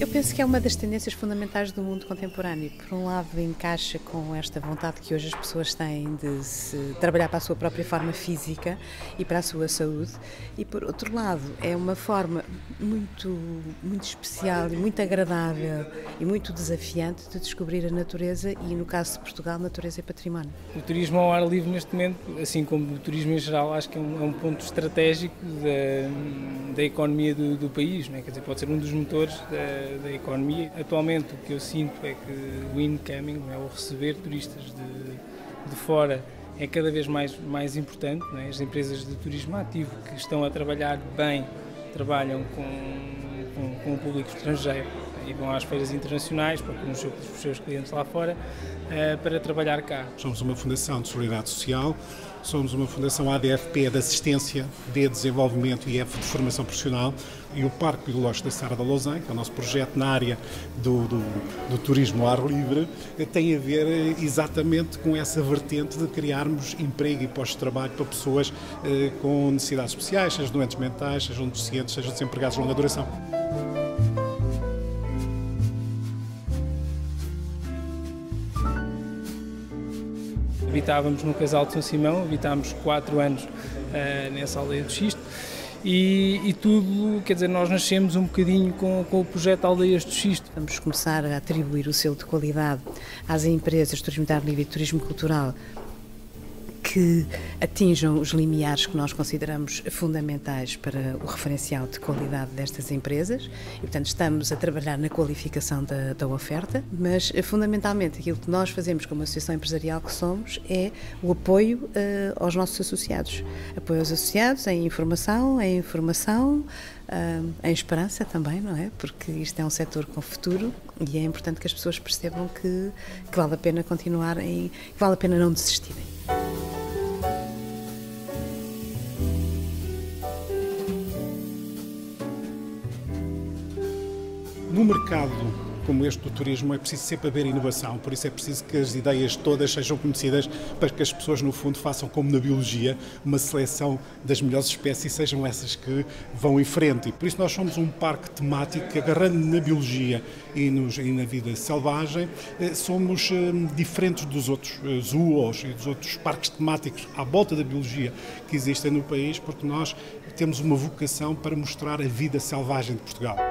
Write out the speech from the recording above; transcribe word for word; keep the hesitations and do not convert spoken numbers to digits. Eu penso que é uma das tendências fundamentais do mundo contemporâneo. Por um lado, encaixa com esta vontade que hoje as pessoas têm de se trabalhar para a sua própria forma física e para a sua saúde. E, por outro lado, é uma forma muito, muito especial, muito agradável e muito desafiante de descobrir a natureza e, no caso de Portugal, natureza e património. O turismo ao ar livre, neste momento, assim como o turismo em geral, acho que é um, é um ponto estratégico da, da economia do, do país, não é? Quer dizer, pode ser um dos motores da, da economia. Atualmente o que eu sinto é que o incoming, é, o receber turistas de, de fora, é cada vez mais, mais importante. Não é? As empresas de turismo ativo que estão a trabalhar bem, trabalham com, com, com o público estrangeiro e vão às feiras internacionais, procuram os seus clientes lá fora, para trabalhar cá. Somos uma fundação de solidariedade social, somos uma fundação A D F P de assistência de desenvolvimento e de formação profissional, e o Parque Biológico da Serra da Lousã, que é o nosso projeto na área do, do, do turismo ao ar livre, tem a ver exatamente com essa vertente de criarmos emprego e postos de trabalho para pessoas eh, com necessidades especiais, sejam doentes mentais, sejam deficientes, sejam desempregados de longa duração. Habitávamos no Casal de São Simão, habitámos quatro anos uh, nessa aldeia de Xisto e, e tudo, quer dizer, nós nascemos um bocadinho com, com o projeto Aldeias de Xisto. Vamos começar a atribuir o selo de qualidade às empresas de turismo de ar livre e turismo cultural que atinjam os limiares que nós consideramos fundamentais para o referencial de qualidade destas empresas e, portanto, estamos a trabalhar na qualificação da, da oferta, mas, fundamentalmente, aquilo que nós fazemos como associação empresarial que somos é o apoio uh, aos nossos associados. Apoio aos associados em informação, em informação, uh, em esperança também, não é? Porque isto é um setor com futuro e é importante que as pessoas percebam que, que vale a pena continuar, em, que vale a pena não desistirem. No mercado como este do turismo é preciso sempre haver inovação, por isso é preciso que as ideias todas sejam conhecidas para que as pessoas, no fundo, façam como na biologia, uma seleção das melhores espécies e sejam essas que vão em frente. E por isso nós somos um parque temático que, agarrando na biologia e, nos, e na vida selvagem, somos hum, diferentes dos outros zoos e dos outros parques temáticos à volta da biologia que existem no país, porque nós temos uma vocação para mostrar a vida selvagem de Portugal.